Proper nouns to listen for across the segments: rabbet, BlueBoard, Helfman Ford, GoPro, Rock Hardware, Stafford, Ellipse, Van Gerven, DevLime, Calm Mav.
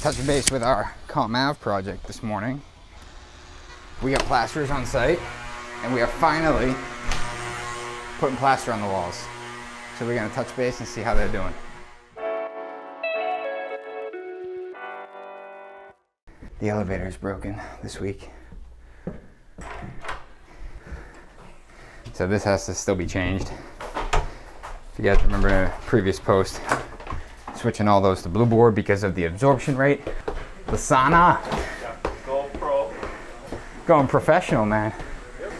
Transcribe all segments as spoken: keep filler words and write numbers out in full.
touching base with our Calm Mav project this morning. We got plasterers on site, and we are finally putting plaster on the walls. So we're gonna touch base and see how they're doing. The elevator is broken this week. So this has to still be changed. If you guys remember in a previous post, switching all those to BlueBoard because of the absorption rate. Lasana. Yeah, go pro. Going professional, man. Yep.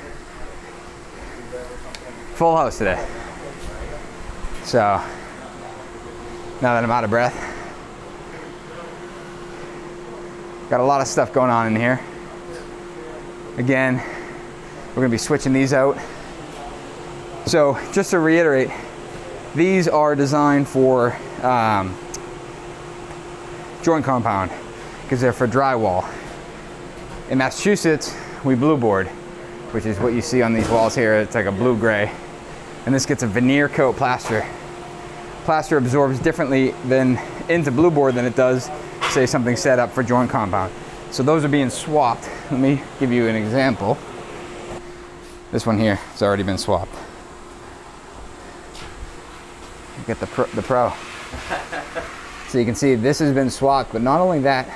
Full house today. So, now that I'm out of breath, got a lot of stuff going on in here. Again, we're gonna be switching these out. So, just to reiterate, these are designed for um, joint compound because they're for drywall. In Massachusetts, we BlueBoard, which is what you see on these walls here. It's like a blue gray. And this gets a veneer coat plaster. Plaster absorbs differently than into BlueBoard than it does, say, something set up for joint compound. So those are being swapped. Let me give you an example. This one here has already been swapped. Get the pro, the pro. So you can see this has been swapped, but not only that,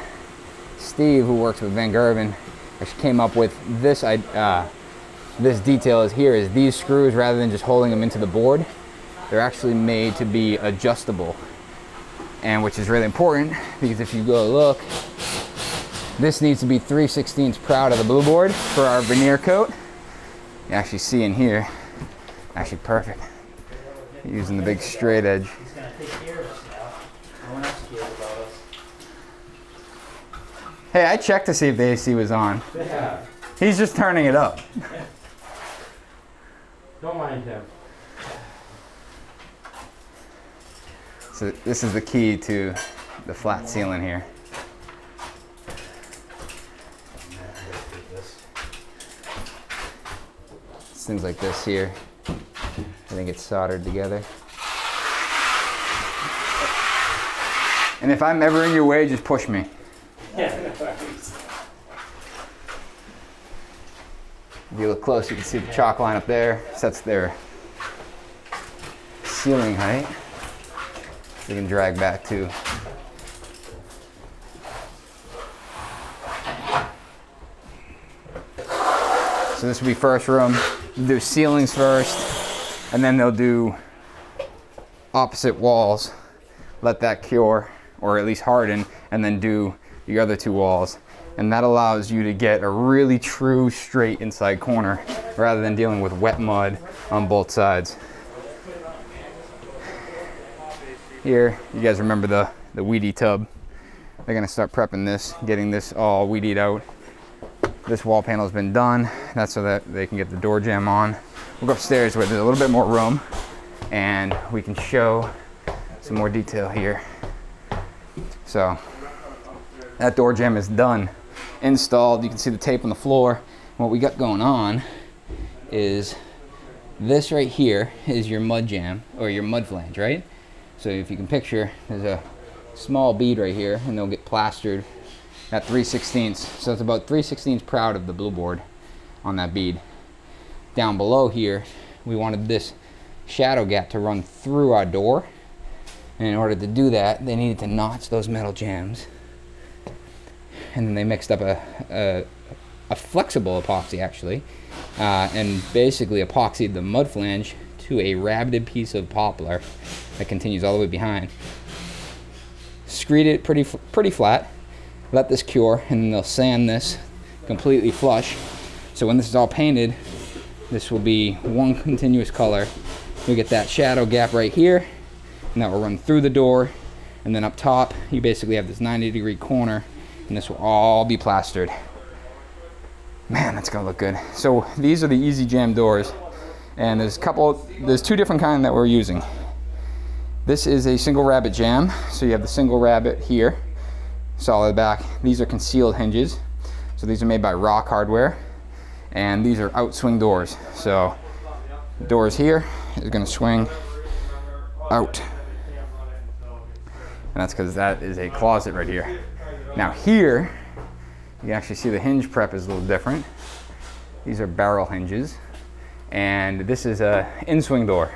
Steve, who works with Van Gerven, actually came up with this, uh, this detail is here, is these screws, rather than just holding them into the board, they're actually made to be adjustable. And which is really important, because if you go look, this needs to be three sixteenths proud of the BlueBoard for our veneer coat. You actually see in here, actually perfect. Using the big straight edge. He's gonna take care of us now. No one else cares about us. Hey, I checked to see if the A C was on. Yeah. He's just turning it up. Don't mind him. So this is the key to the flat ceiling here. It's things like this here. I think it's soldered together. And if I'm ever in your way, just push me. Yeah. If you look close, you can see the chalk line up there. Sets their ceiling height. We can drag back too. So this will be first room. We'll do ceilings first. And then they'll do opposite walls, let that cure, or at least harden, and then do the other two walls. And that allows you to get a really true straight inside corner, rather than dealing with wet mud on both sides. Here, you guys remember the, the weedy tub. They're gonna start prepping this, getting this all weedied out. This wall panel's been done. That's so that they can get the door jamb on. We'll go upstairs where there's a little bit more room and we can show some more detail here. So that door jamb is done, installed. You can see the tape on the floor. What we got going on is this right here is your mud jamb or your mud flange, right? So if you can picture, there's a small bead right here and they'll get plastered at three sixteenths. So it's about three sixteenths proud of the BlueBoard on that bead. Down below here, we wanted this shadow gap to run through our door. And in order to do that, they needed to notch those metal jams. And then they mixed up a, a, a flexible epoxy, actually, uh, and basically epoxied the mud flange to a rabbited piece of poplar that continues all the way behind. Screed it pretty, pretty flat, let this cure, and then they'll sand this completely flush. So when this is all painted, this will be one continuous color. You'll get that shadow gap right here, and that will run through the door. And then up top, you basically have this ninety degree corner, and this will all be plastered. Man, that's gonna look good. So these are the easy jam doors, and there's a couple, there's two different kinds that we're using. This is a single rabbit jam. So you have the single rabbit here, solid back. These are concealed hinges. So these are made by Rock Hardware. And these are outswing doors. So doors here is going to swing out. And that's because that is a closet right here. Now here, you actually see the hinge prep is a little different. These are barrel hinges, and this is a in-swing door.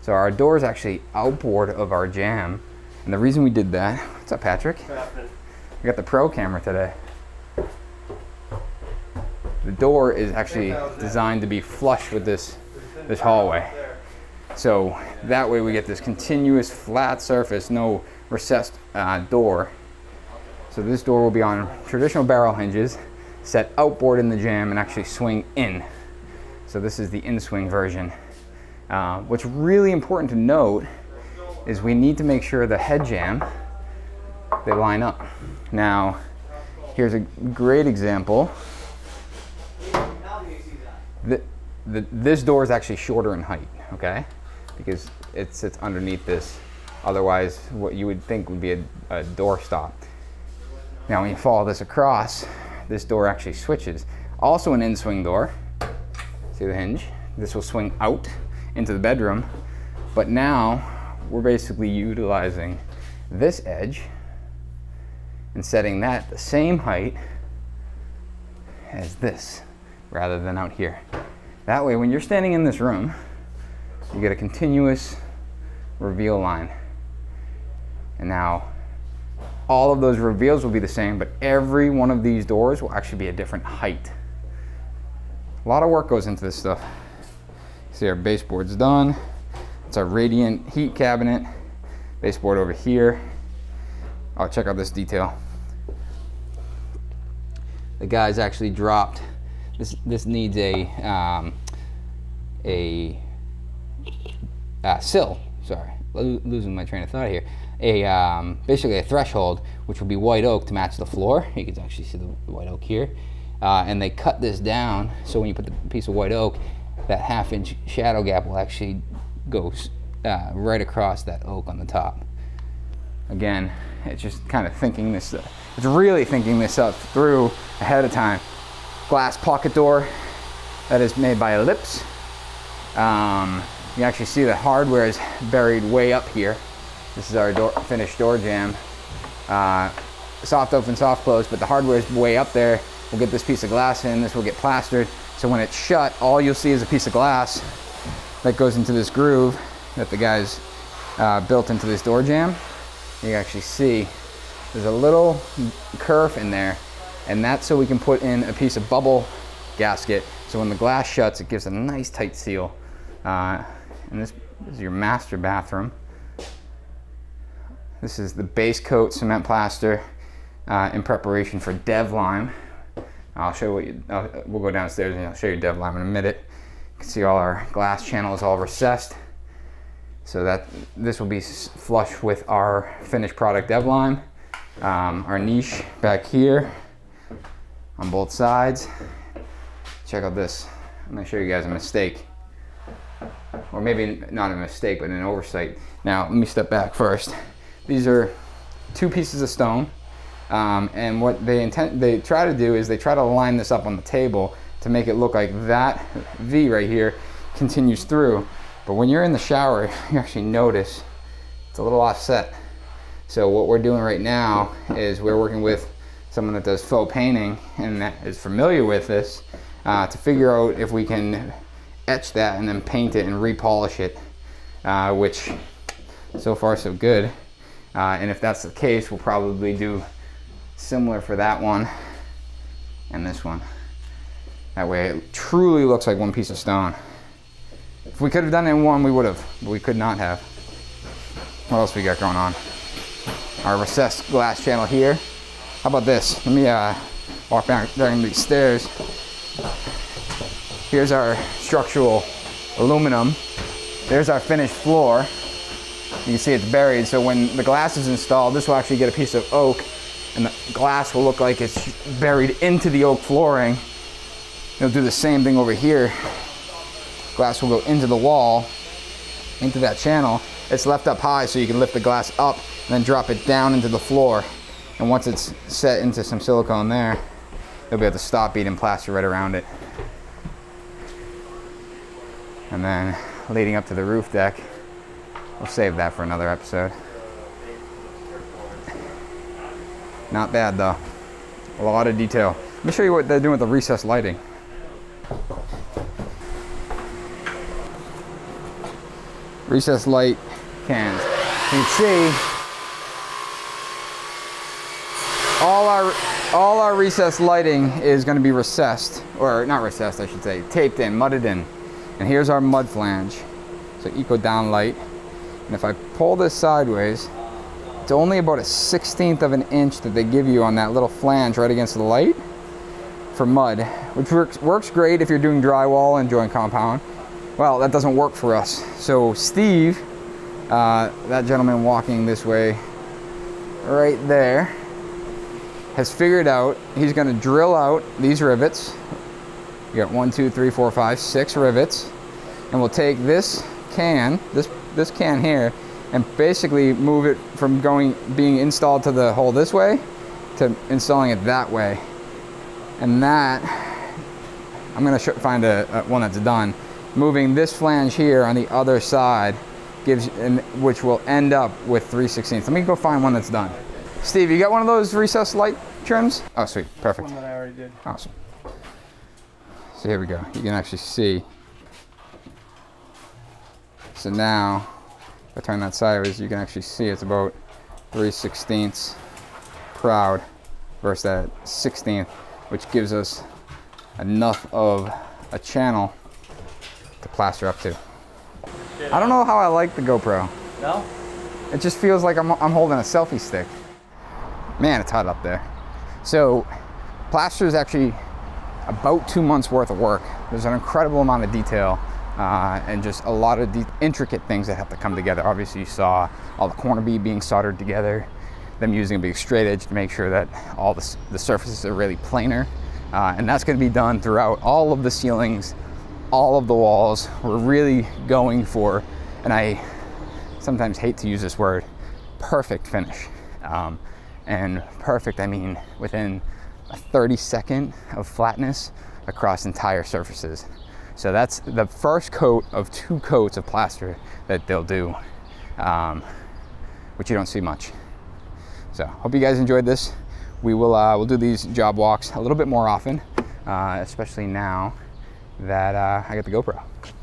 So our door is actually outboard of our jam. And the reason we did that, what's up, Patrick? We got the pro camera today. The door is actually designed to be flush with this, this hallway. So that way we get this continuous flat surface, no recessed uh, door. So this door will be on traditional barrel hinges, set outboard in the jam and actually swing in. So this is the in-swing version. Uh, what's really important to note is we need to make sure the head jam, they line up. Now, here's a great example. The, the, this door is actually shorter in height, okay? Because it sits underneath this. Otherwise, what you would think would be a, a door stop. Now, when you follow this across, this door actually switches. Also an in-swing door, see the hinge? This will swing out into the bedroom, but now we're basically utilizing this edge and setting that the same height as this, rather than out here. That way, when you're standing in this room, you get a continuous reveal line. And now, all of those reveals will be the same, but every one of these doors will actually be a different height. A lot of work goes into this stuff. See, our baseboard's done. It's our radiant heat cabinet. Baseboard over here. Oh, check out this detail. The guys actually dropped. This this needs a um, a uh, sill. Sorry, L losing my train of thought here. A um, basically a threshold, which will be white oak to match the floor. You can actually see the white oak here, uh, and they cut this down so when you put the piece of white oak, that half inch shadow gap will actually go uh, right across that oak on the top. Again, it's just kind of thinking this. Uh, it's really thinking this up through ahead of time. Glass pocket door that is made by Ellipse. Um, you actually see the hardware is buried way up here. This is our door, finished door jam. Uh, soft open, soft close, but the hardware is way up there. We'll get this piece of glass in, this will get plastered. So when it's shut, all you'll see is a piece of glass that goes into this groove that the guys uh, built into this door jam. You can actually see there's a little curve in there, and that's so we can put in a piece of bubble gasket. So when the glass shuts, it gives a nice tight seal. Uh, and this is your master bathroom. This is the base coat cement plaster uh, in preparation for DevLime. I'll show what you, uh, we'll go downstairs and I'll show you DevLime in a minute. You can see all our glass channel is all recessed. So that this will be flush with our finished product DevLime. Um, our niche back here on both sides. Check out this. I'm gonna show you guys a mistake. Or maybe not a mistake, but an oversight. Now, let me step back first. These are two pieces of stone. Um, and what they intend, they try to do is they try to line this up on the table to make it look like that V right here continues through. But when you're in the shower, you actually notice it's a little offset. So what we're doing right now is we're working with someone that does faux painting and that is familiar with this uh, to figure out if we can etch that and then paint it and repolish it, uh, which so far so good. Uh, and if that's the case, we'll probably do similar for that one and this one. That way it truly looks like one piece of stone. If we could have done it in one, we would have, but we could not have. What else we got going on? Our recessed glass channel here. How about this? Let me uh, walk down, down these stairs. Here's our structural aluminum. There's our finished floor. You can see it's buried, so when the glass is installed, this will actually get a piece of oak, and the glass will look like it's buried into the oak flooring. It'll do the same thing over here. Glass will go into the wall, into that channel. It's left up high so you can lift the glass up and then drop it down into the floor. And once it's set into some silicone there, you'll be able to stop bead and plaster right around it. And then leading up to the roof deck, we'll save that for another episode. Not bad though. A lot of detail. Let me show you what they're doing with the recessed lighting. Recessed light cans. You can see all our all our recessed lighting is going to be recessed, or not recessed, I should say, taped in, mudded in. And here's our mud flange. So eco down light. And if I pull this sideways, it's only about a sixteenth of an inch that they give you on that little flange right against the light for mud, which works works great if you're doing drywall and joint compound. Well, that doesn't work for us. So Steve, uh, that gentleman walking this way right there, has figured out he's gonna drill out these rivets. You got one, two, three, four, five, six rivets. And we'll take this can, this, this can here, and basically move it from going being installed to the hole this way to installing it that way. And that, I'm gonna find a, a one that's done. Moving this flange here on the other side gives, and which will end up with three sixteenths. Let me go find one that's done. Steve, you got one of those recessed light trims? Oh, sweet, perfect. One that I already did. Awesome. So here we go. You can actually see. So now, if I turn that sideways, you can actually see it's about three sixteenths proud versus that sixteenth, which gives us enough of a channel to plaster up to. I don't know how I like the GoPro. No? It just feels like I'm, I'm holding a selfie stick. Man, it's hot up there. So plaster is actually about two months worth of work. There's an incredible amount of detail uh, and just a lot of intricate things that have to come together. Obviously you saw all the corner bead being soldered together, them using a big straight edge to make sure that all the, the surfaces are really planar. Uh, and that's gonna be done throughout all of the ceilings, all of the walls. We're really going for, and I sometimes hate to use this word, perfect finish. Um, and perfect, I mean within a thirty second of flatness across entire surfaces. So that's the first coat of two coats of plaster that they'll do, um, which you don't see much. So hope you guys enjoyed this. We will uh, we'll do these job walks a little bit more often, uh, especially now that uh, I got the GoPro.